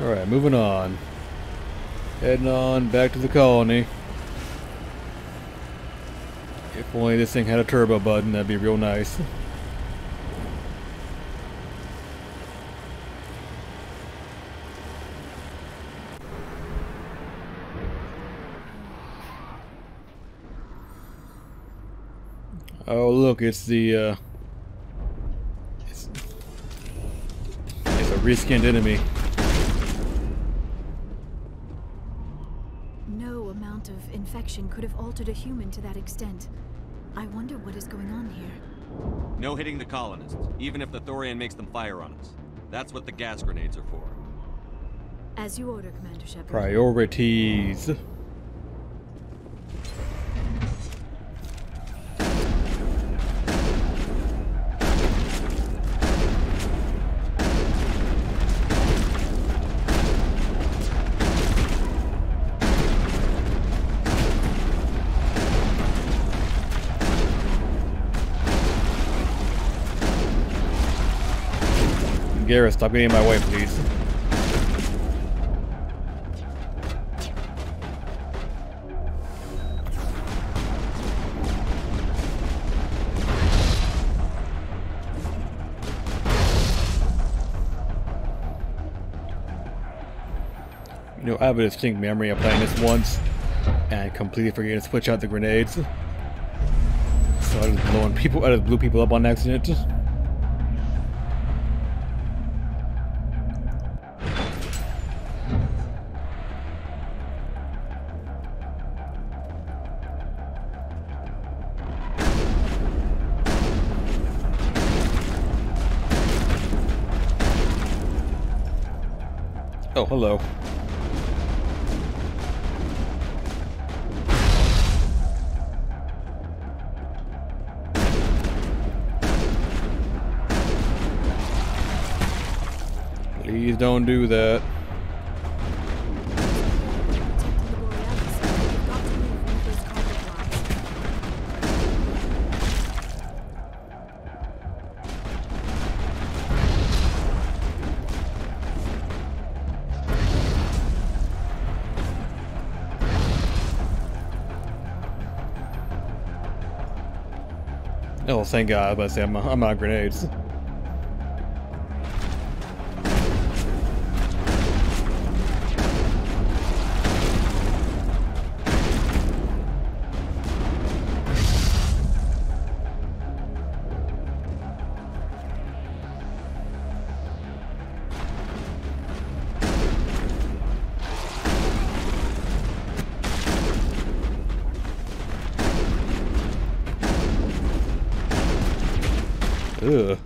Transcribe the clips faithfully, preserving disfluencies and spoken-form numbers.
Alright, moving on. Heading on back to the colony. If only this thing had a turbo button, that'd be real nice. Oh look, it's the uh it's, it's a reskinned enemy. No amount of infection could have altered a human to that extent. I wonder what is going on here. No hitting the colonists, even if the Thorian makes them fire on us. That's what the gas grenades are for. As you order, Commander Shepard. Priorities. Garrus, stop getting in my way, please. You know, I have a distinct memory of playing this once and completely forgetting to switch out the grenades. So I just blowing people, I just blew people up on accident. Oh, hello. Please don't do that. Oh, thank God. I was about to say, I'm, I'm out of grenades. Ugh.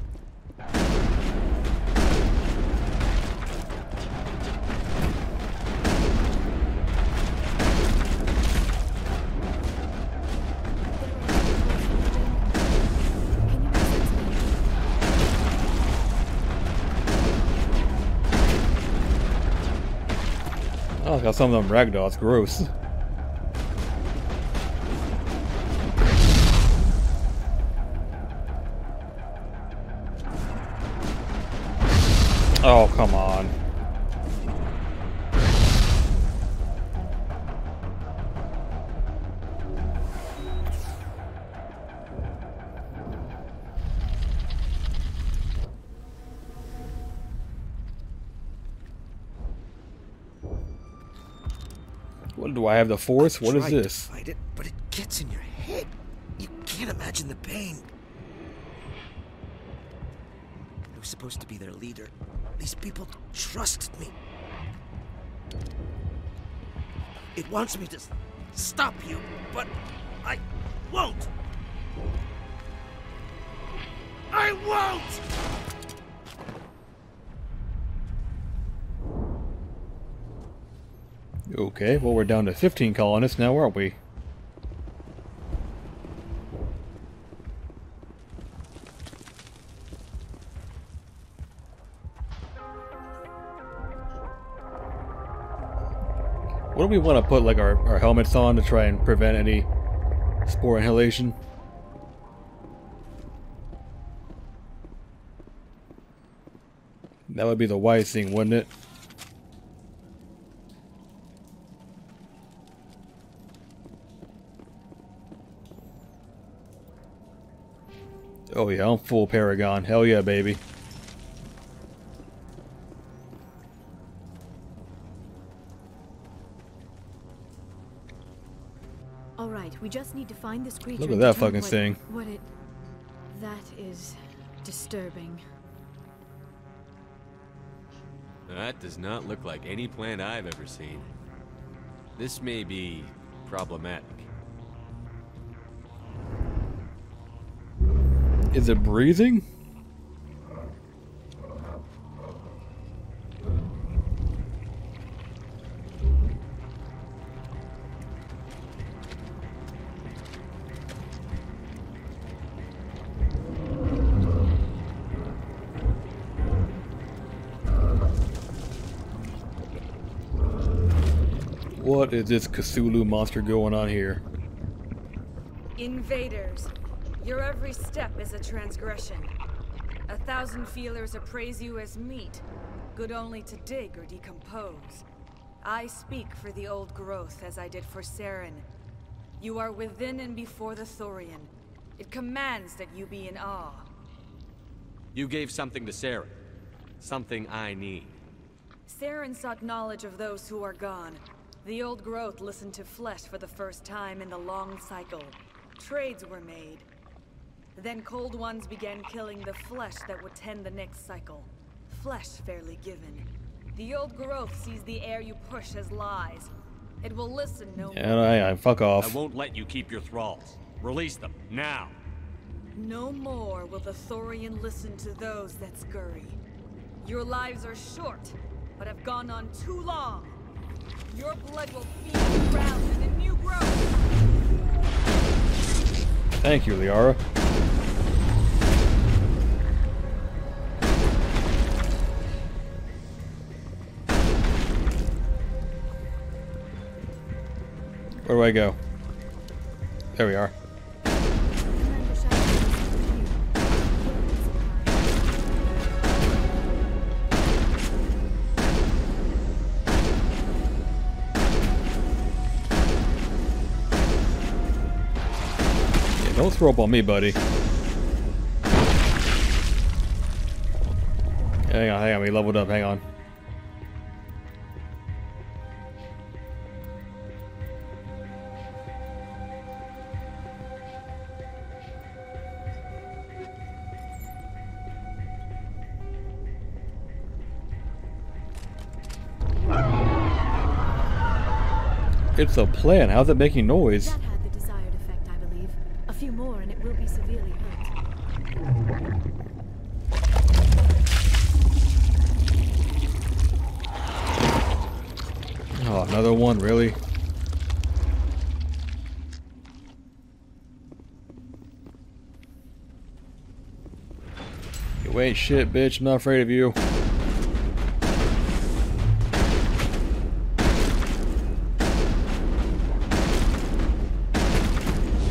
I like how some of them ragdoll, it's gross. Oh, come on. What do I have? The force? What is this? I tried to fight it, but it gets in your head. You can't imagine the pain. I was supposed to be their leader. These people trusted me. It wants me to stop you, but I won't. I won't! Okay, well, we're down to fifteen colonists now, aren't we? What do we want to put, like, our, our helmets on to try and prevent any spore inhalation? That would be the wise thing, wouldn't it? Oh yeah, I'm full Paragon. Hell yeah, baby. All right, we just need to find this creature. Look at that fucking what, thing. What it? That is disturbing. That does not look like any plant I've ever seen. This may be problematic. Is it breathing? What is this Cthulhu monster going on here? Invaders, your every step is a transgression. A thousand feelers appraise you as meat, good only to dig or decompose. I speak for the old growth as I did for Saren. You are within and before the Thorian. It commands that you be in awe. You gave something to Saren. Something I need. Saren sought knowledge of those who are gone. The old growth listened to flesh for the first time in the long cycle. Trades were made. Then cold ones began killing the flesh that would tend the next cycle. Flesh fairly given. The old growth sees the air you push as lies. It will listen no more. And I, I fuck off. I won't let you keep your thralls. Release them now. No more will the Thorian listen to those that scurry. Your lives are short, but have gone on too long. Your blood will feed the ground and the new growth. Thank you, Liara. Where do I go? There we are. Yeah, don't throw up on me, buddy. Hang on, hang on, we leveled up, hang on. It's a plant. How's it making noise? That had the desired effect, I believe. A few more and it will be severely hurt. Oh, another one, really? You ain't shit, bitch. I'm not afraid of you.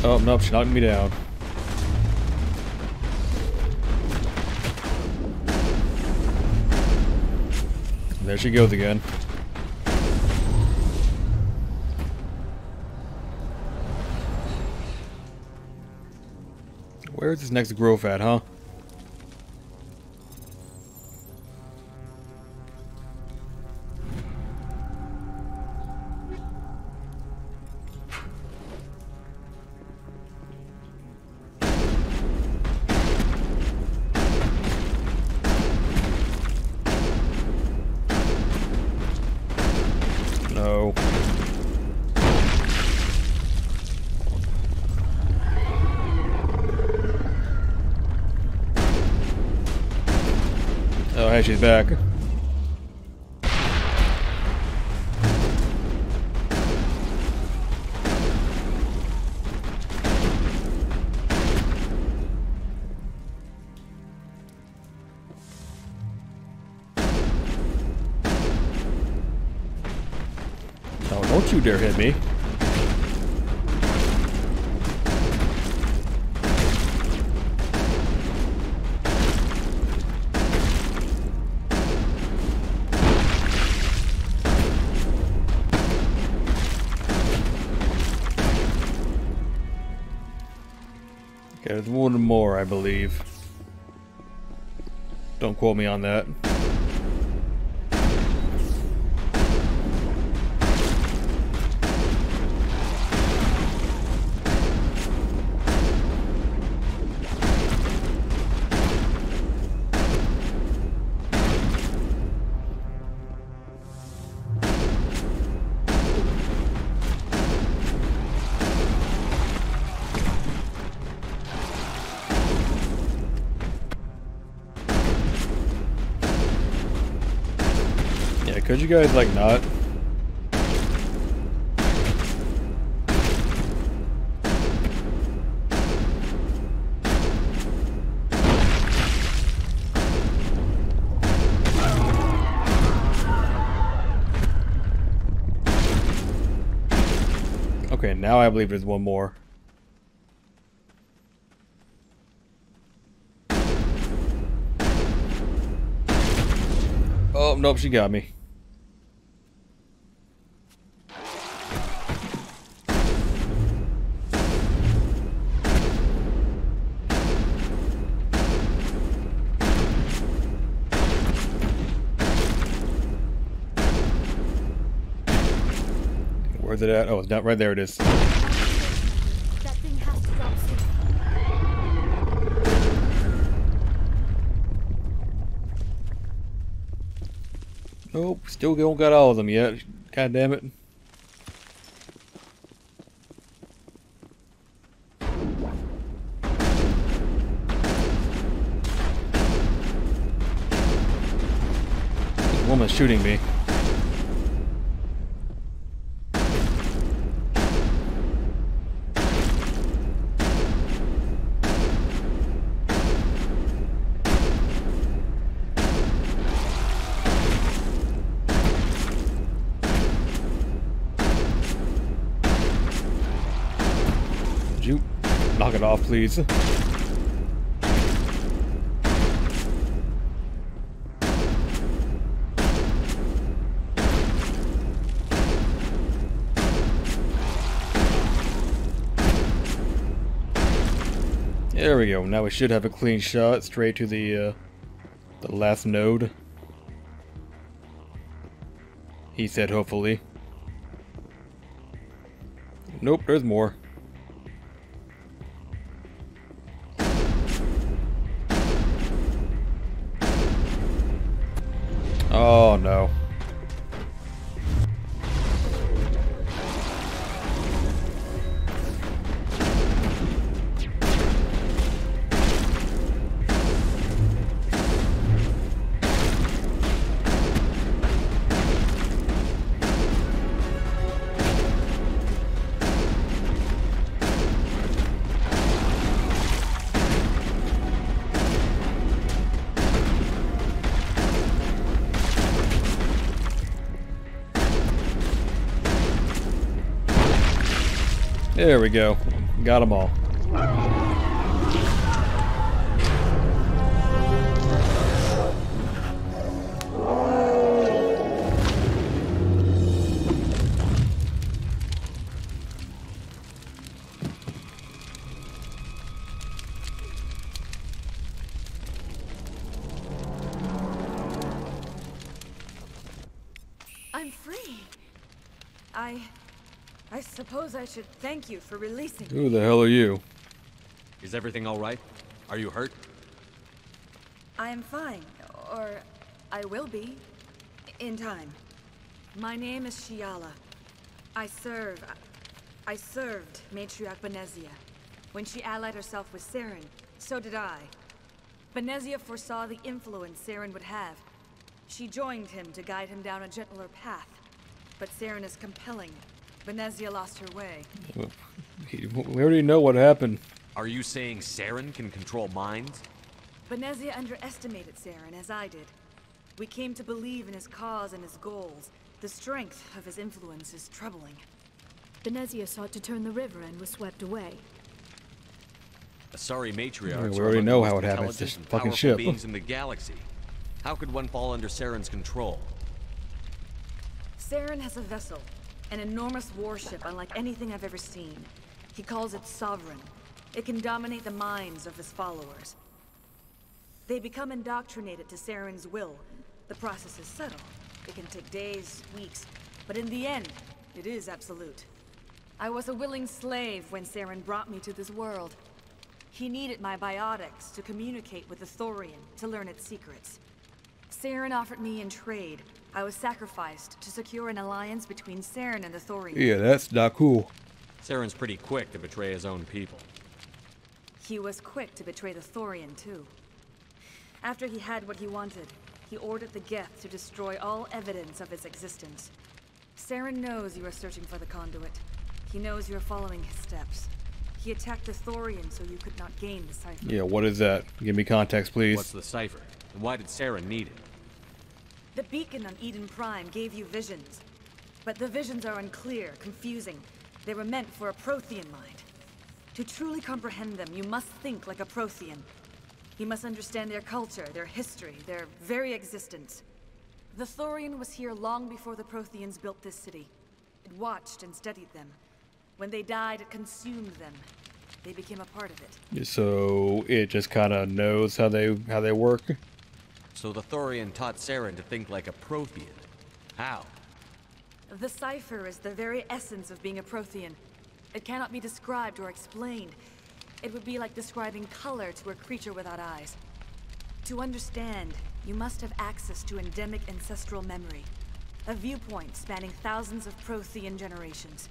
Oh, nope, she knocked me down. There she goes again. Where's this next growth at, huh? Oh, hey, she's back. Oh, don't you dare hit me. Yeah, there's one more, I believe. Don't quote me on that. Could you guys, like, not? Okay, now I believe there's one more. Oh, nope, she got me. Where's it at? Oh, it's not right there. It is. That thing has to stop soon. Nope, still don't got all of them yet. God damn it. This woman's shooting me. Knock it off, please. There we go. Now we should have a clean shot straight to the uh, the last node. He said, hopefully. Nope, there's more. Oh no. There we go. Got them all. I'm free. I... I suppose I should thank you for releasing me. Who the hell are you? Is everything all right? Are you hurt? I am fine, or I will be, in time. My name is Shiala. I serve, I served Matriarch Benezia. When she allied herself with Saren, so did I. Benezia foresaw the influence Saren would have. She joined him to guide him down a gentler path. But Saren is compelling. Benezia lost her way. We already know what happened. Are you saying Saren can control minds? Benezia underestimated Saren, as I did. We came to believe in his cause and his goals. The strength of his influence is troubling. Benezia sought to turn the river and was swept away. A sorry matriarch. We already know how it happens. Just fucking ship. Beings in the galaxy. How could one fall under Saren's control? Saren has a vessel. An enormous warship unlike anything I've ever seen. He calls it Sovereign. It can dominate the minds of his followers. They become indoctrinated to Saren's will. The process is subtle. It can take days, weeks, but in the end, it is absolute. I was a willing slave when Saren brought me to this world. He needed my biotics to communicate with the Thorian, to learn its secrets. Saren offered me in trade. I was sacrificed to secure an alliance between Saren and the Thorian. Yeah, that's not cool. Saren's pretty quick to betray his own people. He was quick to betray the Thorian, too. After he had what he wanted, he ordered the Geth to destroy all evidence of its existence. Saren knows you are searching for the Conduit. He knows you are following his steps. He attacked the Thorian so you could not gain the cipher. Yeah, what is that? Give me context, please. What's the cipher? And why did Saren need it? The beacon on Eden Prime gave you visions. But the visions are unclear, confusing. They were meant for a Prothean mind. To truly comprehend them, you must think like a Prothean. You must understand their culture, their history, their very existence. The Thorian was here long before the Protheans built this city. It watched and studied them. When they died, it consumed them. They became a part of it. So it just kind of knows how they how they work. So the Thorian taught Saren to think like a Prothean. How? The cipher is the very essence of being a Prothean. It cannot be described or explained. It would be like describing color to a creature without eyes. To understand, you must have access to endemic ancestral memory, a viewpoint spanning thousands of Prothean generations.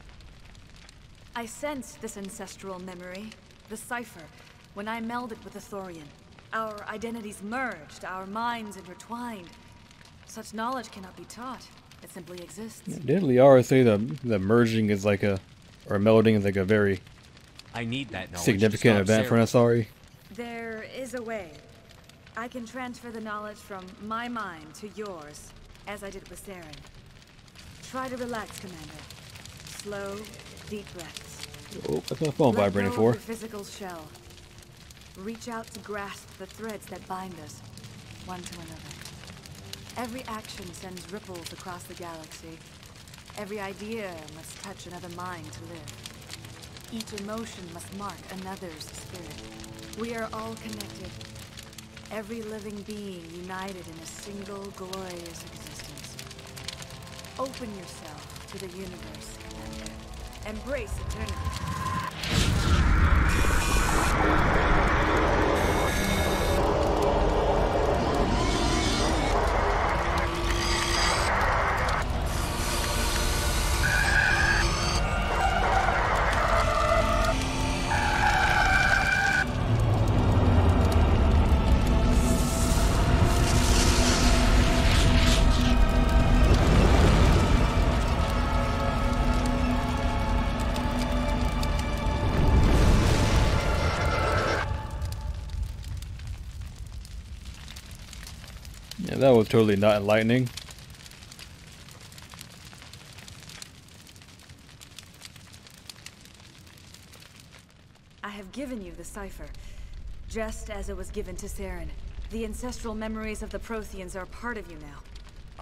I sensed this ancestral memory, the cipher, when I melded with the Thorian. Our identities merged, our minds intertwined. Such knowledge cannot be taught. It simply exists. Yeah, did Liara say the, the merging is like a, or melding is like a very I need that knowledge significant event for us, sorry? There is a way. I can transfer the knowledge from my mind to yours, as I did with Saren. Try to relax, Commander. Slow, deep breaths. Oh, that's my phone vibrating for. Let go of the physical shell. Reach out to grasp the threads that bind us, one to another. Every action sends ripples across the galaxy. Every idea must touch another mind to live. Each emotion must mark another's spirit. We are all connected. Every living being united in a single glorious existence. Open yourself to the universe, Commander. Embrace eternity. That was totally not enlightening. I have given you the cipher, just as it was given to Saren. The ancestral memories of the Protheans are part of you now.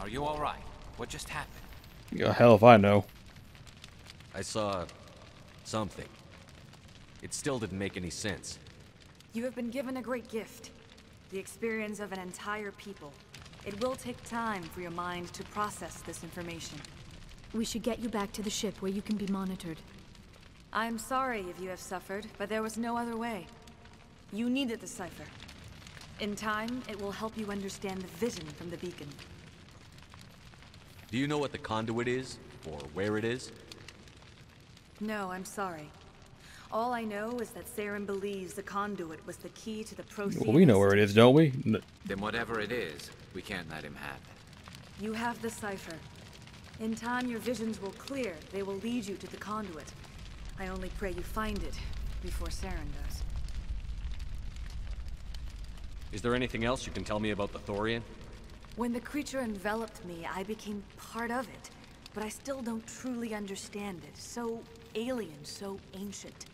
Are you all right? What just happened? Yeah, hell if I know. I saw something. It still didn't make any sense. You have been given a great gift, the experience of an entire people. It will take time for your mind to process this information. We should get you back to the ship where you can be monitored. I'm sorry if you have suffered, but there was no other way. You needed the cipher. In time, it will help you understand the vision from the beacon. Do you know what the conduit is, or where it is? No, I'm sorry. All I know is that Saren believes the conduit was the key to the Protheans. Well, we know where it is, don't we? No. Then whatever it is, we can't let him have it. You have the cipher. In time, your visions will clear. They will lead you to the conduit. I only pray you find it before Saren does. Is there anything else you can tell me about the Thorian? When the creature enveloped me, I became part of it. But I still don't truly understand it. So alien, so ancient.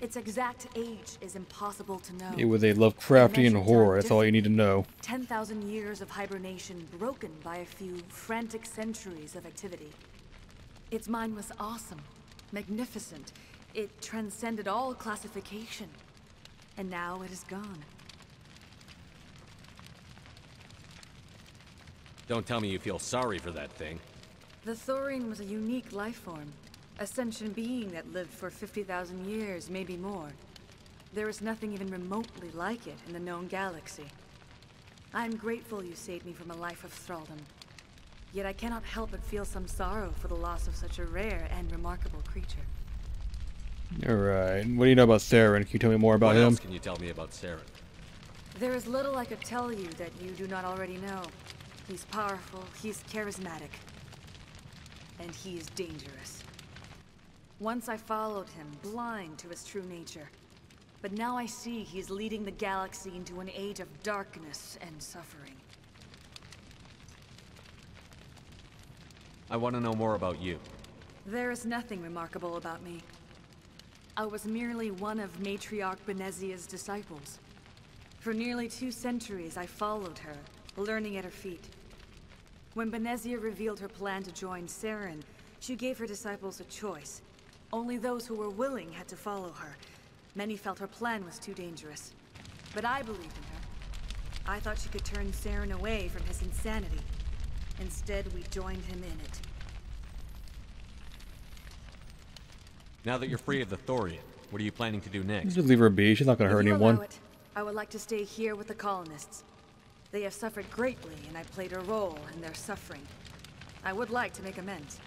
Its exact age is impossible to know. It was a Lovecraftian and horror, that's all you need to know. ten thousand years of hibernation broken by a few frantic centuries of activity. Its mind was awesome, magnificent, It transcended all classification, and now it is gone. Don't tell me you feel sorry for that thing. The Thorian was a unique life form, a sentient being that lived for fifty thousand years, maybe more. There is nothing even remotely like it in the known galaxy. I'm grateful you saved me from a life of thraldom. Yet I cannot help but feel some sorrow for the loss of such a rare and remarkable creature. Alright, what do you know about Saren? Can you tell me more about him? What else can you tell me about Saren? There is little I could tell you that you do not already know. He's powerful, he's charismatic, and he is dangerous. Once I followed him, blind to his true nature. But now I see he is leading the galaxy into an age of darkness and suffering. I want to know more about you. There is nothing remarkable about me. I was merely one of Matriarch Benezia's disciples. For nearly two centuries, I followed her, learning at her feet. When Benezia revealed her plan to join Saren, she gave her disciples a choice. Only those who were willing had to follow her. Many felt her plan was too dangerous. But I believed in her. I thought she could turn Saren away from his insanity. Instead, we joined him in it. Now that you're free of the Thorian, what are you planning to do next? Just leave her be. She's not going to hurt anyone. It, I would like to stay here with the colonists. They have suffered greatly, and I played a role in their suffering. I would like to make amends.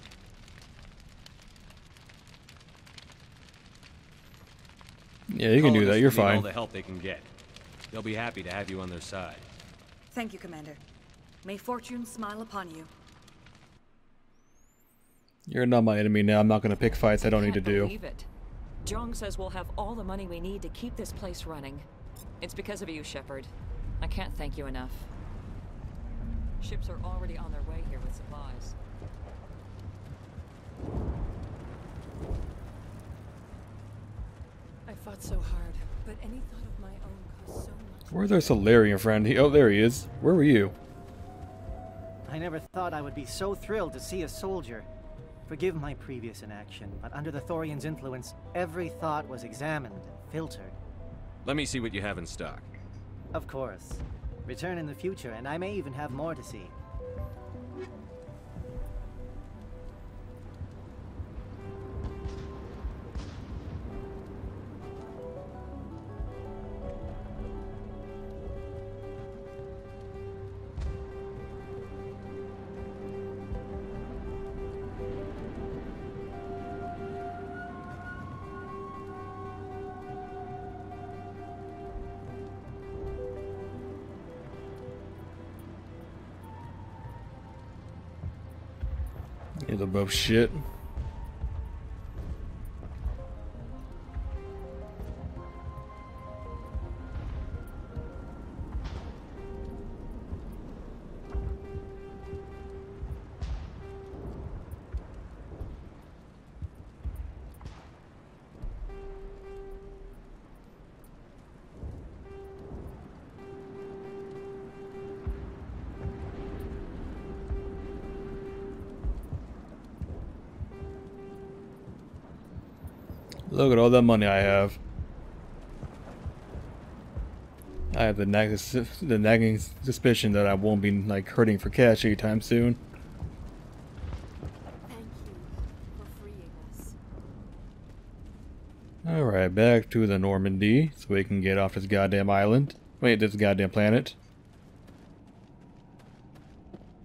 Yeah, you can do that. You're fine. All the help they can get. They'll be happy to have you on their side. Thank you, Commander. May fortune smile upon you. You're not my enemy now. I'm not going to pick fights I don't need to do. Believe it. Jong says we'll have all the money we need to keep this place running. It's because of you, Shepard. I can't thank you enough. Ships are already on their way here with supplies. I fought so hard, but any thought of my own cost so much. Where's our Solarian friend? He, oh, there he is. Where were you? I never thought I would be so thrilled to see a soldier. Forgive my previous inaction, but under the Thorian's influence, every thought was examined and filtered. Let me see what you have in stock. Of course. Return in the future, and I may even have more to see. They're both shit. Look at all that money I have. I have the, nag the nagging suspicion that I won't be like hurting for cash anytime soon. Thank you for freeing us. All right, back to the Normandy so we can get off this goddamn island. Wait, this goddamn planet.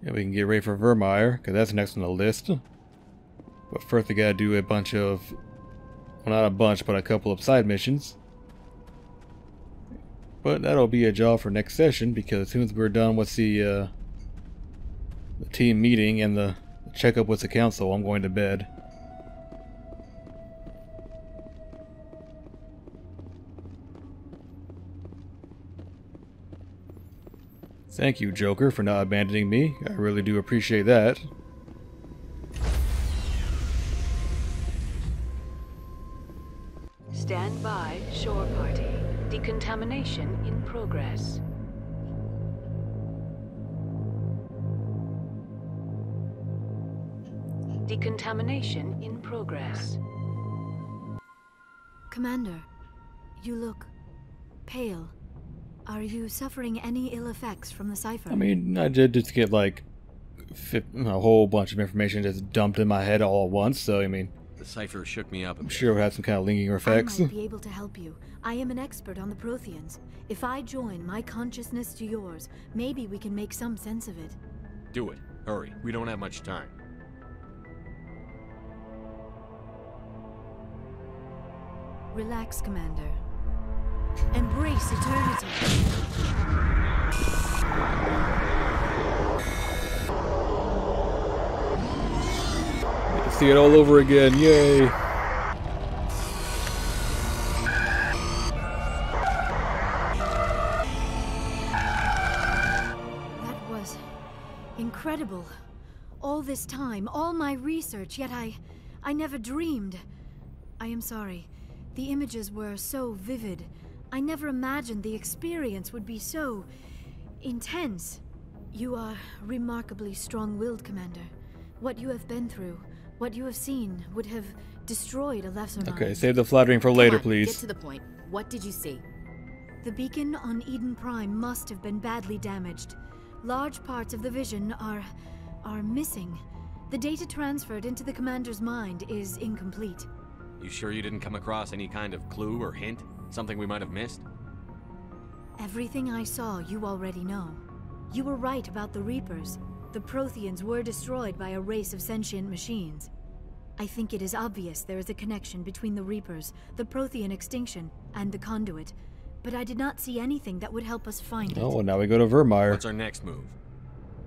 And we can get ready for Vermeer because that's next on the list. But first, we gotta do a bunch of. Well, not a bunch, but a couple of side missions. But that'll be a job for next session, because as soon as we're done with the, uh, the team meeting and the checkup with the council, I'm going to bed. Thank you, Joker, for not abandoning me. I really do appreciate that. Stand by, shore party. Decontamination in progress. Decontamination in progress. Commander, you look pale. Are you suffering any ill effects from the cipher? I mean, I did just get like a whole bunch of information just dumped in my head all at once, so I mean... The cipher shook me up. I'm sure it had some kind of lingering effects. I might be able to help you. I am an expert on the Protheans. If I join my consciousness to yours, maybe we can make some sense of it. Do it. Hurry. We don't have much time. Relax, Commander. Embrace eternity. Get to see it all over again. Yay! That was incredible. All this time, all my research, yet I... I never dreamed. I am sorry. The images were so vivid. I never imagined the experience would be so intense. You are remarkably strong-willed, Commander. What you have been through, what you have seen, would have destroyed a lesser mind. Okay, save the flattering for later, please. Get to the point. What did you see? The beacon on Eden Prime must have been badly damaged. Large parts of the vision are... are missing. The data transferred into the Commander's mind is incomplete. You sure you didn't come across any kind of clue or hint? Something we might have missed? Everything I saw, you already know. You were right about the Reapers. The Protheans were destroyed by a race of sentient machines. I think it is obvious there is a connection between the Reapers, the Prothean extinction, and the Conduit. But I did not see anything that would help us find it. Oh, well, now we go to Vermeer. What's our next move?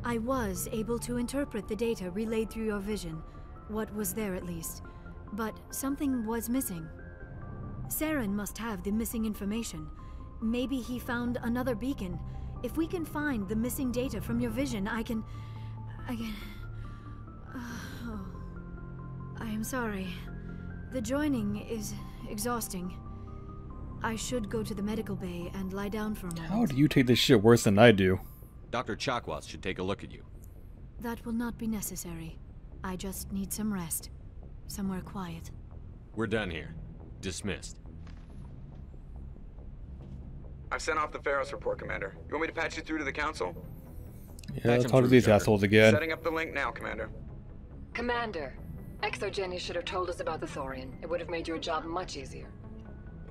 I was able to interpret the data relayed through your vision. What was there, at least. But something was missing. Saren must have the missing information. Maybe he found another beacon. If we can find the missing data from your vision, I can... I can... Oh, I am sorry. The joining is exhausting. I should go to the medical bay and lie down for a moment. How do you take this shit worse than I do? Doctor Chakwas should take a look at you. That will not be necessary. I just need some rest. Somewhere quiet. We're done here. Dismissed. I've sent off the Pharos report, Commander. You want me to patch you through to the Council? Yeah, let's talk to these assholes again. Setting up the link now, Commander. Commander, Exogeni should have told us about the Thorian. It would have made your job much easier.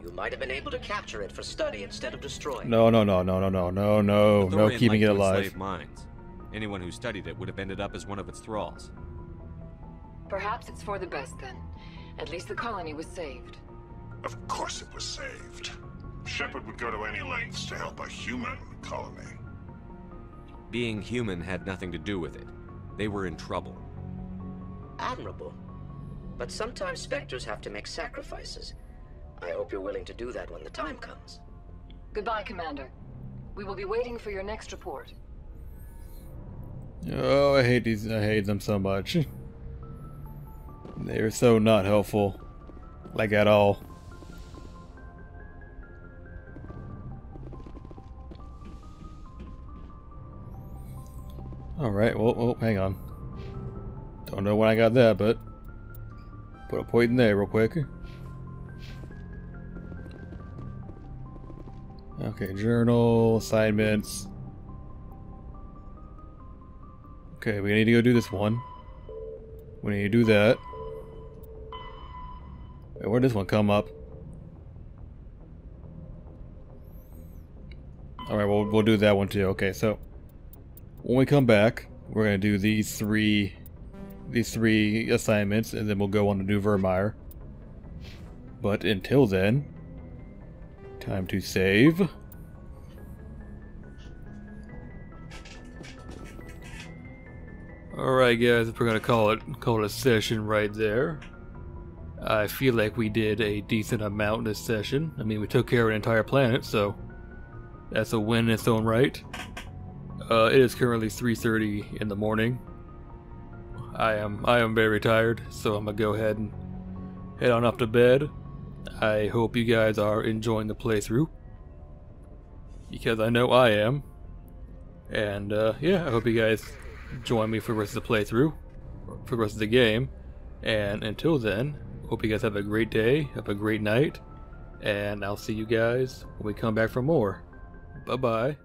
You might have been able to capture it for study instead of destroying. No, no, no, no, no, no, no, no, no keeping it alive. Mines. Anyone who studied it would have ended up as one of its thralls. Perhaps it's for the best, then. At least the colony was saved. Of course it was saved. Shepard would go to any lengths to help a human colony. Being human had nothing to do with it. They were in trouble. Admirable. But sometimes specters have to make sacrifices. I hope you're willing to do that when the time comes. Goodbye, Commander. We will be waiting for your next report. Oh, I hate these. I hate them so much. They're so not helpful, like at all. All right, well, well, hang on. Don't know when I got that, but put a point in there real quick. Okay, journal assignments. Okay, we need to go do this one. We need to do that. Where'd this one come up? Alright, well, we'll do that one too. Okay, so when we come back, we're gonna do these three these three assignments, and then we'll go on to do Vermeer. But until then, time to save. Alright guys, we're gonna call it call it a session right there. I feel like we did a decent amount in this session. I mean, we took care of an entire planet, so that's a win in its own right. Uh, it is currently three thirty in the morning. I am I am very tired, so I'm gonna go ahead and head on up to bed. I hope you guys are enjoying the playthrough, because I know I am. And uh, yeah, I hope you guys join me for the rest of the playthrough, for the rest of the game. And until then, hope you guys have a great day, have a great night, and I'll see you guys when we come back for more. Bye-bye.